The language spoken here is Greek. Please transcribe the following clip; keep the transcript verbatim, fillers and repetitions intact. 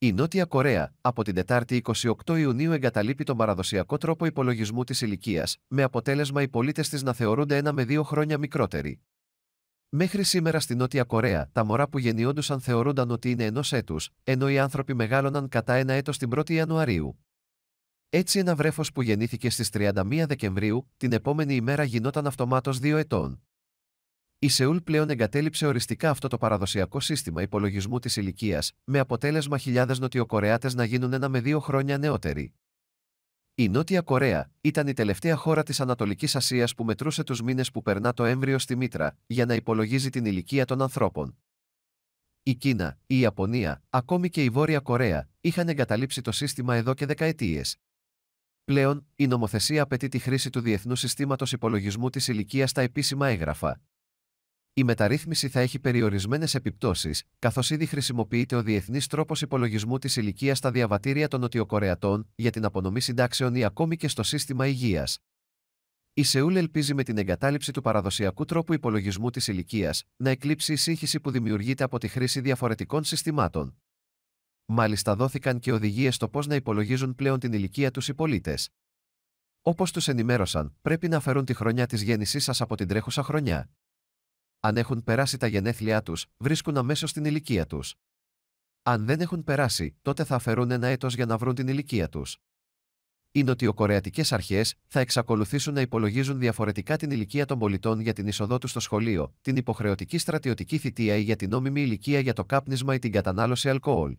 Η Νότια Κορέα, από την Τετάρτη εικοστή όγδοη Ιουνίου, εγκαταλείπει τον παραδοσιακό τρόπο υπολογισμού της ηλικίας, με αποτέλεσμα οι πολίτες της να θεωρούνται ένα με δύο χρόνια μικρότεροι. Μέχρι σήμερα στη Νότια Κορέα, τα μωρά που γεννιόντουσαν θεωρούνταν ότι είναι ενός έτους, ενώ οι άνθρωποι μεγάλωναν κατά ένα έτος την πρώτη Ιανουαρίου. Έτσι, ένα βρέφος που γεννήθηκε στις τριάντα μία Δεκεμβρίου, την επόμενη ημέρα γινόταν αυτομάτως δύο ετών. Η Σεούλ πλέον εγκατέλειψε οριστικά αυτό το παραδοσιακό σύστημα υπολογισμού της ηλικίας, με αποτέλεσμα χιλιάδες Νοτιοκορεάτες να γίνουν ένα με δύο χρόνια νεότεροι. Η Νότια Κορέα ήταν η τελευταία χώρα της Ανατολικής Ασίας που μετρούσε τους μήνες που περνά το έμβριο στη μήτρα, για να υπολογίζει την ηλικία των ανθρώπων. Η Κίνα, η Ιαπωνία, ακόμη και η Βόρεια Κορέα, είχαν εγκαταλείψει το σύστημα εδώ και δεκαετίες. Πλέον, η νομοθεσία απαιτεί τη χρήση του Διεθνού Συστήματος Υπολογισμού της Ηλικίας στα επίσημα έγγραφα. Η μεταρρύθμιση θα έχει περιορισμένες επιπτώσεις, καθώς ήδη χρησιμοποιείται ο διεθνής τρόπος υπολογισμού της ηλικίας στα διαβατήρια των Νοτιοκορεατών, για την απονομή συντάξεων ή ακόμη και στο σύστημα υγείας. Η Σεούλ ελπίζει με την εγκατάλειψη του παραδοσιακού τρόπου υπολογισμού της ηλικίας να εκλείψει η σύγχυση που δημιουργείται από τη χρήση διαφορετικών συστημάτων. Μάλιστα, δόθηκαν και οδηγίες στο πώς να υπολογίζουν πλέον την ηλικία τους οι πολίτες. Όπως τους ενημέρωσαν, πρέπει να αφαιρούν τη χρονιά της γέννησής σας από την τρέχουσα χρονιά. Αν έχουν περάσει τα γενέθλιά τους, βρίσκουν αμέσως την ηλικία τους. Αν δεν έχουν περάσει, τότε θα αφαιρούν ένα έτος για να βρουν την ηλικία τους. Οι νοτιοκορεατικές αρχές θα εξακολουθήσουν να υπολογίζουν διαφορετικά την ηλικία των πολιτών για την είσοδό τους στο σχολείο, την υποχρεωτική στρατιωτική θητεία ή για την νόμιμη ηλικία για το κάπνισμα ή την κατανάλωση αλκοόλ.